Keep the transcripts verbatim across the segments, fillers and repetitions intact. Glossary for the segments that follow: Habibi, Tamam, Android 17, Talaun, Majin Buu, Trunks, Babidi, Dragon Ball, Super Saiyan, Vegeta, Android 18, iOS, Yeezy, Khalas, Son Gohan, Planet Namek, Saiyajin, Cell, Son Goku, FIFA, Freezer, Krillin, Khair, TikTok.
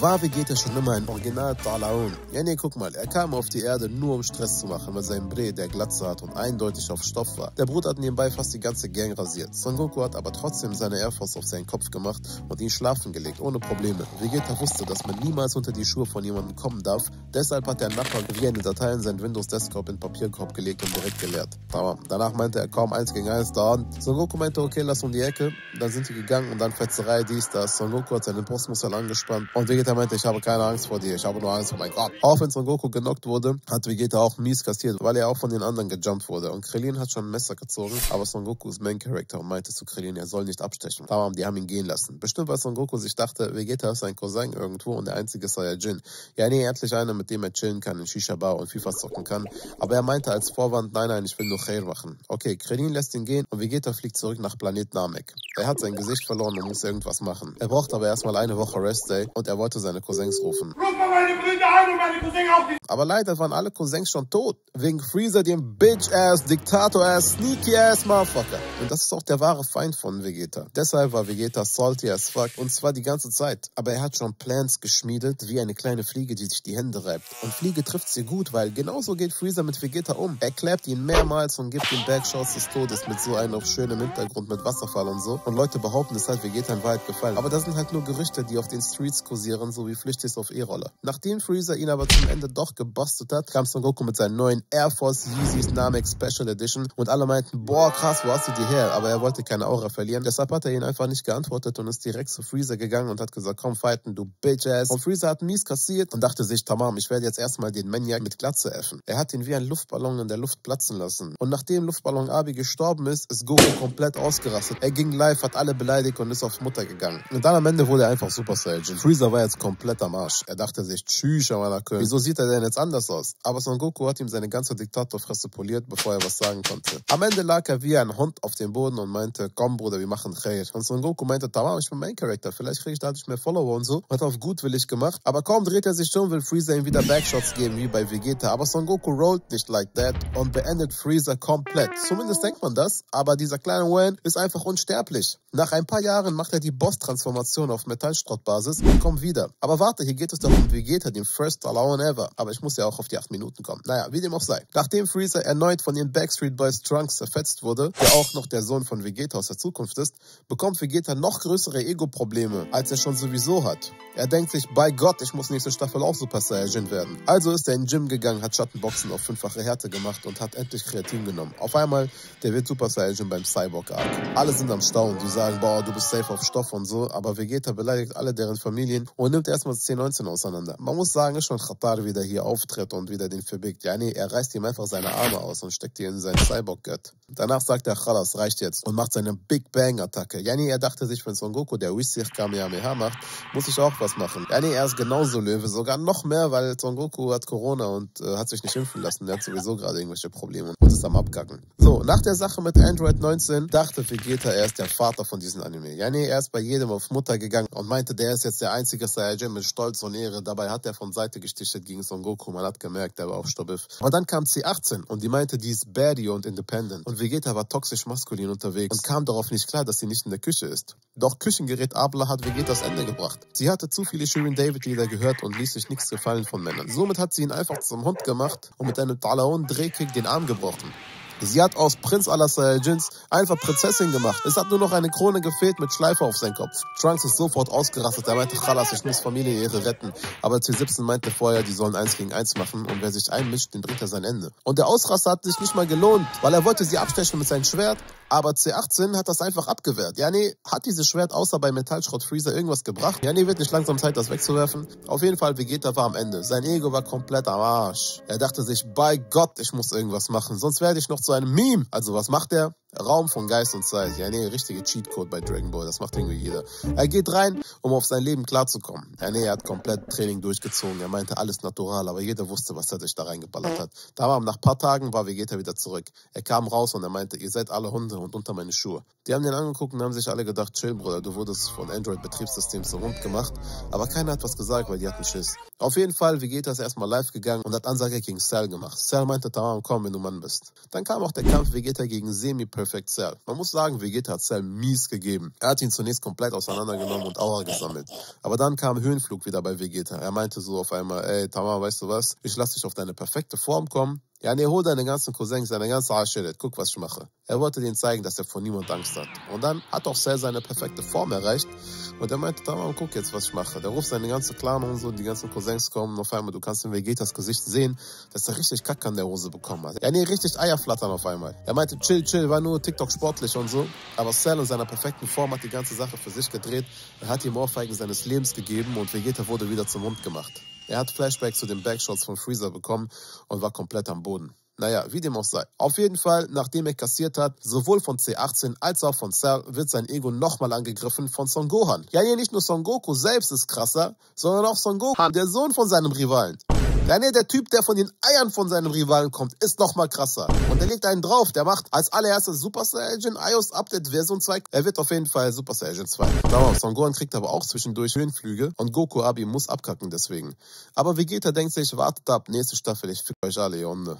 war Vegeta schon immer ein Original Talaun. Ja, nee, guck mal, er kam auf die Erde nur um Stress zu machen mit seinem Bre, der Glatze hat und eindeutig auf Stoff war. Der Bruder hat nebenbei fast die ganze Gang rasiert. Son Goku hat aber trotzdem seine Air Force auf seinen Kopf gemacht und ihn schlafen gelegt, ohne Probleme. Vegeta wusste, dass man niemals unter die Schuhe von jemandem kommen darf, deshalb hat der Nachbar wie eine Datei in seinen Windows Desktop in Papierkorb gelegt und direkt geleert. Aber danach meinte er kaum eins gegen eins da an. Son Goku meinte, okay, lass um die Ecke, dann sind wir gegangen und dann Fetzerei, dies, das. Son Goku hat seinen Brustmuskel angespannt und Vegeta meinte, ich habe keine Angst vor dir, ich habe nur Angst vor meinem Gott. Auch wenn Son Goku genockt wurde, hat Vegeta auch mies kassiert, weil er auch von den anderen gejumpt wurde und Krillin hat schon ein Messer gezogen, aber Son Goku ist Main Character und meinte zu Krillin, er soll nicht abstechen. Tamam, die haben ihn gehen lassen. Bestimmt, weil Son Goku sich dachte, Vegeta ist sein Cousin irgendwo und der einzige Saiyajin. Ja, nee, endlich einer, mit dem er chillen kann, in Shisha-Bar und FIFA zocken kann, aber er meinte als Vorwand, nein, nein, ich will nur Khair machen. Okay, Krillin lässt ihn gehen und Vegeta fliegt zurück nach Planet Namek. Er hat sein Gesicht verloren und muss irgendwas machen. Er braucht aber erstmal eine Woche Restday und er wollte seine Cousins rufen. Ruf mal meine Brüder an und meine Cousins auf die... Aber leider waren alle Cousins schon tot. Wegen Freezer, dem Bitch-Ass, Diktator-Ass, Sneaky-Ass, Motherfucker. Und das ist auch der wahre Feind von Vegeta. Deshalb war Vegeta salty as fuck und zwar die ganze Zeit. Aber er hat schon Plans geschmiedet, wie eine kleine Fliege, die sich die Hände reibt. Und Fliege trifft sie gut, weil genauso geht Freezer mit Vegeta um. Er klappt ihn mehrmals und gibt ihm Backshots des Todes mit so einem auf schönem Hintergrund mit Wasserfall und so. Und Leute behaupten, es hat Vegeta in Wahrheit gefallen. Aber das sind halt nur Gerüchte, die auf den Streets kursieren, so wie Flüchtis auf E-Roller. Nachdem Freezer ihn aber zum Ende doch gebastelt hat, kam Son Goku mit seinen neuen Air Force Yeezys Namek Special Edition und alle meinten, boah krass, wo hast du die her? Aber er wollte keine Aura verlieren, deshalb hat er ihn einfach nicht geantwortet und ist direkt zu Freezer gegangen und hat gesagt, komm fighten, du Bitch-Ass. Und Freezer hat mies kassiert und dachte sich, tamam, ich werde jetzt erstmal den Maniac mit Glatze äffen. Er hat ihn wie ein Luftballon in der Luft platzen lassen. Und nachdem Luftballon Abi gestorben ist, ist Goku komplett ausgerastet. Er ging live, hat alle beleidigt und ist auf Mutter gegangen. Und dann am Ende wurde er einfach Super Saiyajin. Freezer war jetzt komplett am Arsch. Er dachte sich, tschüss, meiner König. Wieso sieht er denn jetzt anders aus? Aber Son Goku hat ihm seine ganze Diktatorfresse poliert, bevor er was sagen konnte. Am Ende lag er wie ein Hund auf dem Boden und meinte, komm Bruder, wir machen Khair. Und Son Goku meinte, tamam, ich bin Main Character, vielleicht kriege ich dadurch mehr Follower und so. Hat auf gutwillig gemacht. Aber kaum dreht er sich schon, will Freezer ihm wieder Backshots geben, wie bei Vegeta. Aber Son Goku rollt nicht like that und beendet Freezer komplett. Zumindest denkt man das, aber dieser kleine Wayne ist einfach unsterblich. Nach ein paar Jahren macht er die Boss-Transformation auf Metallstrottbasis und kommt wieder. Aber warte, hier geht es doch um Vegeta, den First Talaun ever. Aber ich muss ja auch auf die acht Minuten kommen. Naja, wie dem auch sei. Nachdem Freezer erneut von den Backstreet Boys Trunks zerfetzt wurde, der auch noch der Sohn von Vegeta aus der Zukunft ist, bekommt Vegeta noch größere Ego-Probleme, als er schon sowieso hat. Er denkt sich, bei Gott, ich muss nächste Staffel auch Super Saiyajin werden. Also ist er in den Gym gegangen, hat Schattenboxen auf fünffache Härte gemacht und hat endlich Kreatin genommen. Auf einmal, der wird Super Saiyajin beim Cyborg-Arc. Alle sind am Staunen, die sagen, boah, du bist safe auf Stoff und so, aber Vegeta beleidigt alle deren Familien und nimmt erstmal zehn neunzehn auseinander. Man muss sagen, ist schon Khatar wieder hier auftritt und wieder den verbiegt. Ja, nee, er reißt ihm einfach seine Arme aus und steckt die in seinen Cyborg-Gött. Danach sagt er, Khalas, reicht jetzt und macht seine Big Bang-Attacke. Ja, nee, er dachte sich, wenn Son Goku der Wissir Kamehameha macht, muss ich auch was machen. Ja, nee, er ist genauso Löwe, sogar noch mehr, weil Son Goku hat Corona und äh, hat sich nicht impfen lassen. Er hat sowieso gerade irgendwelche Probleme und ist am Abkacken. So, nach der Sache mit Android neunzehn dachte Vegeta, er ist der Vater von diesem Anime. Ja, nee, er ist bei jedem auf Mutter gegangen und meinte, der ist jetzt der einzige Saiyajin mit Stolz und Ehre. Dabei hat er von Seite gestichtet gegen Son Goku. Man hat gemerkt, er war auf Stobiff. Und dann kam C achtzehn und die meinte, die ist baddie und independent. Und Vegeta war toxisch maskulin unterwegs und kam darauf nicht klar, dass sie nicht in der Küche ist. Doch Küchengerät Abla hat Vegetas Ende gebracht. Sie hatte zu viele Shirin David-Lieder gehört und ließ sich nichts gefallen von Männern. Somit hat sie ihn einfach zum Hund gemacht und mit einem Talaun-Drehkick den Arm gebrochen. Sie hat aus Prinz aller Saiyajins einfach Prinzessin gemacht. Es hat nur noch eine Krone gefehlt mit Schleife auf seinen Kopf. Trunks ist sofort ausgerastet. Er meinte, Khalas, ich muss Familienehre retten. Aber C siebzehn meinte vorher, die sollen eins gegen eins machen und wer sich einmischt, den bringt er sein Ende. Und der Ausraster hat sich nicht mal gelohnt, weil er wollte sie abstechen mit seinem Schwert. Aber C achtzehn hat das einfach abgewehrt. Ja, nee, hat dieses Schwert außer bei Metallschrott Freezer irgendwas gebracht? Ja, nee, wird nicht langsam Zeit, das wegzuwerfen? Auf jeden Fall, Vegeta war am Ende. Sein Ego war komplett am Arsch. Er dachte sich, bei Gott, ich muss irgendwas machen, sonst werde ich noch zu einem Meme. Also, was macht er? Raum von Geist und Zeit. Ja, nee, richtige Cheatcode bei Dragon Ball. Das macht irgendwie jeder. Er geht rein, um auf sein Leben klarzukommen. Ja, nee, er hat komplett Training durchgezogen. Er meinte, alles natural, aber jeder wusste, was er sich da reingeballert hat. Da nach ein paar Tagen war Vegeta wieder zurück. Er kam raus und er meinte, ihr seid alle Hunde und unter meine Schuhe. Die haben ihn angeguckt und haben sich alle gedacht, chill, Bruder, du wurdest von Android-Betriebssystems so rund gemacht. Aber keiner hat was gesagt, weil die hatten Schiss. Auf jeden Fall, Vegeta ist erstmal live gegangen und hat Ansage gegen Cell gemacht. Cell meinte, tamam, komm, wenn du Mann bist. Dann kam auch der Kampf Vegeta gegen Semi-Per perfekt Cell. Man muss sagen, Vegeta hat Cell mies gegeben. Er hat ihn zunächst komplett auseinandergenommen und Aura gesammelt. Aber dann kam Höhenflug wieder bei Vegeta. Er meinte so auf einmal, ey Tama, weißt du was? Ich lasse dich auf deine perfekte Form kommen. Ja, nee, hol deine ganzen Cousins, deine ganze Ascheret, guck, was ich mache. Er wollte denen zeigen, dass er vor niemand Angst hat. Und dann hat auch Cell seine perfekte Form erreicht. Und er meinte, Tamam, guck jetzt, was ich mache. Der ruft seine ganze Clan und so, die ganzen Cousins kommen. Und auf einmal, du kannst in Vegetas Gesicht sehen, dass er richtig Kacke an der Hose bekommen hat. Ja, nee, richtig Eier flattern auf einmal. Er meinte, chill, chill, war nur TikTok sportlich und so. Aber Cell in seiner perfekten Form hat die ganze Sache für sich gedreht. Er hat ihm Ohrfeigen seines Lebens gegeben und Vegeta wurde wieder zum Hund gemacht. Er hat Flashbacks zu den Backshots von Freezer bekommen und war komplett am Boden. Naja, wie dem auch sei. Auf jeden Fall, nachdem er kassiert hat, sowohl von C achtzehn als auch von Cell, wird sein Ego nochmal angegriffen von Son Gohan. Ja, nee, nicht nur Son Goku selbst ist krasser, sondern auch Son Gohan, der Sohn von seinem Rivalen. Ja, nee, der Typ, der von den Eiern von seinem Rivalen kommt, ist nochmal krasser. Und der legt einen drauf, der macht als allererstes Super Saiyajin iOS Update Version zwei. Er wird auf jeden Fall Super Saiyajin zwei. Dauer, Son Gohan kriegt aber auch zwischendurch Höhenflüge und Goku Abi muss abkacken deswegen. Aber Vegeta denkt sich, wartet ab, nächste Staffel, ich fick euch alle, ihr Hunde.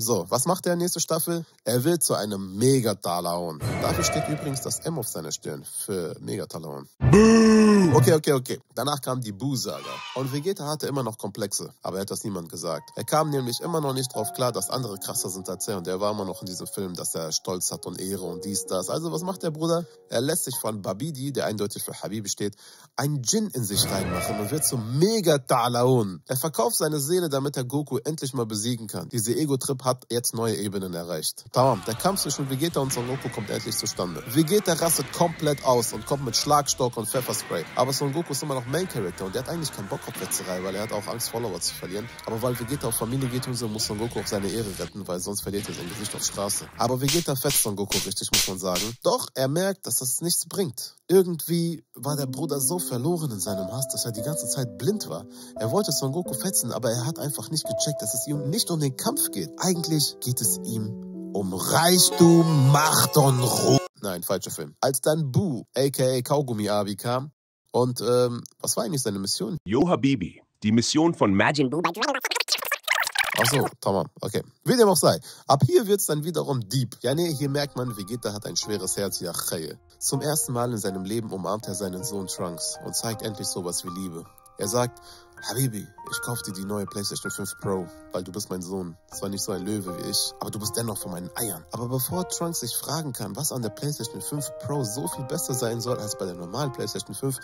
So, was macht er in der nächsten Staffel? Er will zu einem Megatalaon. Dafür steht übrigens das M auf seiner Stirn für Megatalaon. Buu! Okay, okay, okay. Danach kam die Buu-Saga. Und Vegeta hatte immer noch Komplexe, aber er hat das niemand gesagt. Er kam nämlich immer noch nicht drauf klar, dass andere krasser sind als er. Und er war immer noch in diesem Film, dass er Stolz hat und Ehre und dies, das. Also was macht der Bruder? Er lässt sich von Babidi, der eindeutig für Habibi steht, einen Djinn in sich reinmachen und wird zum Megatalaon. Er verkauft seine Seele, damit er Goku endlich mal besiegen kann. Diese Ego-Trip hat jetzt neue Ebenen erreicht. Tamam, der Kampf zwischen Vegeta und Son Goku kommt endlich zustande. Vegeta rastet komplett aus und kommt mit Schlagstock und Pfefferspray. Aber Son Goku ist immer noch Main Character und der hat eigentlich keinen Bock auf Wetzerei, weil er hat auch Angst, Follower zu verlieren. Aber weil Vegeta auf Familie geht und so, muss Son Goku auch seine Ehre retten, weil sonst verliert er sein Gesicht auf Straße. Aber Vegeta fetzt Son Goku richtig, muss man sagen. Doch er merkt, dass das nichts bringt. Irgendwie war der Bruder so verloren in seinem Hass, dass er die ganze Zeit blind war. Er wollte Son Goku fetzen, aber er hat einfach nicht gecheckt, dass es ihm nicht um den Kampf geht. Eigentlich geht es ihm um Reichtum, Macht und Ruhe. Nein, falscher Film. Als dann Buu, a k a. Kaugummi-Abi, kam und, ähm, was war eigentlich seine Mission? Yo, Habibi, die Mission von Majin Buu. Achso, tamam, okay. Wie dem auch sei. Ab hier wird's dann wiederum deep. Ja, nee, hier merkt man, Vegeta hat ein schweres Herz, ja, Cheye. Zum ersten Mal in seinem Leben umarmt er seinen Sohn Trunks und zeigt endlich sowas wie Liebe. Er sagt, Habibi, ich kauf dir die neue PlayStation fünf Pro, weil du bist mein Sohn. Zwar nicht so ein Löwe wie ich, aber du bist dennoch von meinen Eiern. Aber bevor Trunks sich fragen kann, was an der PlayStation fünf Pro so viel besser sein soll als bei der normalen PlayStation fünf,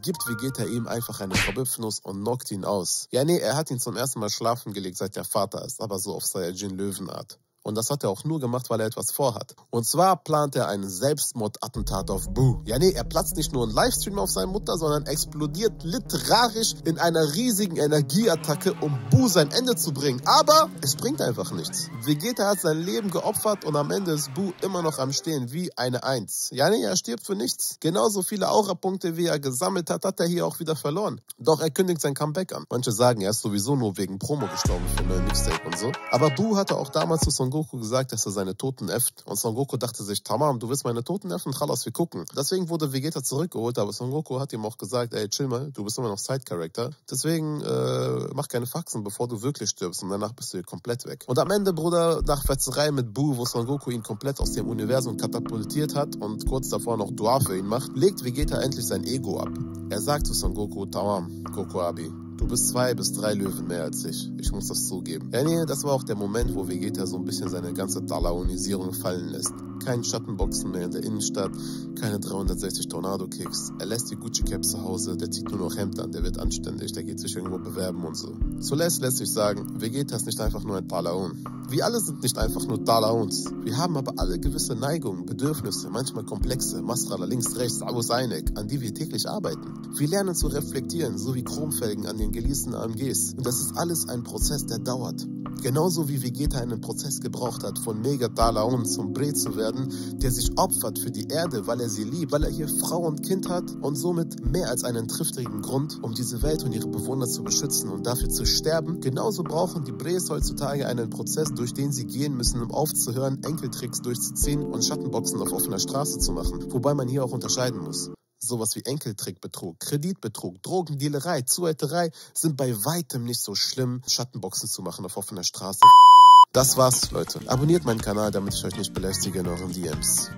gibt Vegeta ihm einfach eine Probipfnuss und knockt ihn aus. Ja nee, er hat ihn zum ersten Mal schlafen gelegt, seit der Vater ist, aber so auf Saiyajin-Löwenart. Und das hat er auch nur gemacht, weil er etwas vorhat. Und zwar plant er einen Selbstmordattentat auf Buu. Ja nee, er platzt nicht nur einen Livestream auf seine Mutter, sondern explodiert literarisch in einer riesigen Energieattacke, um Buu sein Ende zu bringen. Aber es bringt einfach nichts. Vegeta hat sein Leben geopfert und am Ende ist Buu immer noch am Stehen wie eine Eins. Ja nee, er stirbt für nichts. Genauso viele Aura-Punkte, wie er gesammelt hat, hat er hier auch wieder verloren. Doch er kündigt sein Comeback an. Manche sagen, er ist sowieso nur wegen Promo gestorben für neue Mixtape und so. Aber Buu hatte auch damals zu Son Goku gesagt, dass er seine Toten äfft. Und Son Goku dachte sich, Tamam, du willst meine Toten äffen? Chalas, wir gucken. Deswegen wurde Vegeta zurückgeholt, aber Son Goku hat ihm auch gesagt, ey, chill mal, du bist immer noch Side-Character. Deswegen, äh, mach keine Faxen, bevor du wirklich stirbst und danach bist du komplett weg. Und am Ende, Bruder, nach Fetzerei mit Buu, wo Son Goku ihn komplett aus dem Universum katapultiert hat und kurz davor noch Dua für ihn macht, legt Vegeta endlich sein Ego ab. Er sagt zu Son Goku, Tamam, Goku Abi, du bist zwei bis drei Löwen mehr als ich. Ich muss das zugeben. Ja, nee, das war auch der Moment, wo Vegeta so ein bisschen seine ganze Talaonisierung fallen lässt. Kein Schattenboxen mehr in der Innenstadt, keine dreihundertsechzig Tornado-Kicks. Er lässt die Gucci-Caps zu Hause, der zieht nur noch Hemd an, der wird anständig, der geht sich irgendwo bewerben und so. Zuletzt lässt sich sagen, Vegeta ist nicht einfach nur ein Talaon. Wir alle sind nicht einfach nur Talaons. Wir haben aber alle gewisse Neigungen, Bedürfnisse, manchmal komplexe, Masrala links, rechts, Abus Einek, an die wir täglich arbeiten. Wir lernen zu reflektieren, so wie Chromfelgen an den geleasten A M Gs. Und das ist alles ein Prozess, der dauert. Genauso wie Vegeta einen Prozess gebraucht hat, von Megatalaon zum Bre zu werden, der sich opfert für die Erde, weil er sie liebt, weil er hier Frau und Kind hat und somit mehr als einen triftigen Grund, um diese Welt und ihre Bewohner zu beschützen und dafür zu sterben. Genauso brauchen die Bres heutzutage einen Prozess, durch den sie gehen müssen, um aufzuhören, Enkeltricks durchzuziehen und Schattenboxen auf offener Straße zu machen, wobei man hier auch unterscheiden muss. Sowas wie Enkeltrickbetrug, Kreditbetrug, Drogendealerei, Zuhälterei sind bei weitem nicht so schlimm, Schattenboxen zu machen auf offener Straße. Das war's, Leute. Abonniert meinen Kanal, damit ich euch nicht belästige in euren D Ms.